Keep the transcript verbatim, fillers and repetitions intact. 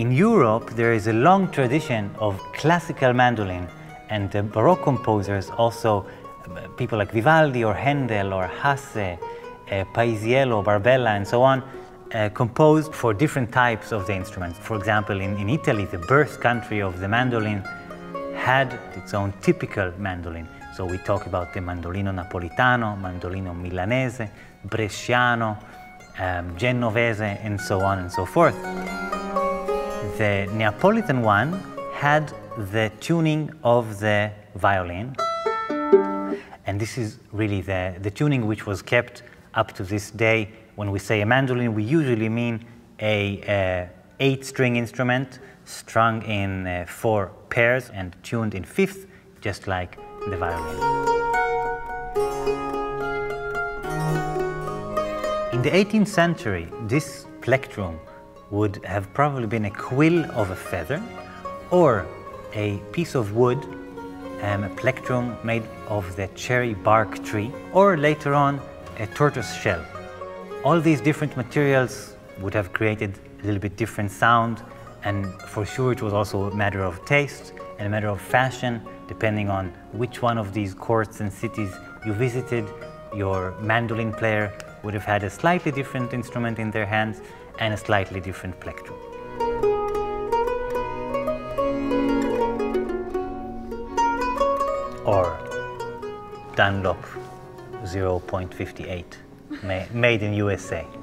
In Europe, there is a long tradition of classical mandolin, and the Baroque composers also, people like Vivaldi or Händel or Hasse, uh, Paisiello, Barbella and so on, uh, composed for different types of the instruments. For example, in, in Italy, the birth country of the mandolin, had its own typical mandolin. So we talk about the mandolino napolitano, mandolino milanese, bresciano, um, genovese, and so on and so forth. The Neapolitan one had the tuning of the violin, and this is really the, the tuning which was kept up to this day. When we say a mandolin, we usually mean a uh, eight-string instrument strung in uh, four pairs and tuned in fifth, just like the violin. In the eighteenth century, this plectrum would have probably been a quill of a feather or a piece of wood, um, a plectrum made of the cherry bark tree, or later on a tortoise shell. All these different materials would have created a little bit different sound, and for sure it was also a matter of taste and a matter of fashion. Depending on which one of these courts and cities you visited, your mandolin player would have had a slightly different instrument in their hands and a slightly different plectrum. Or Dunlop zero point five eight, made in U S A.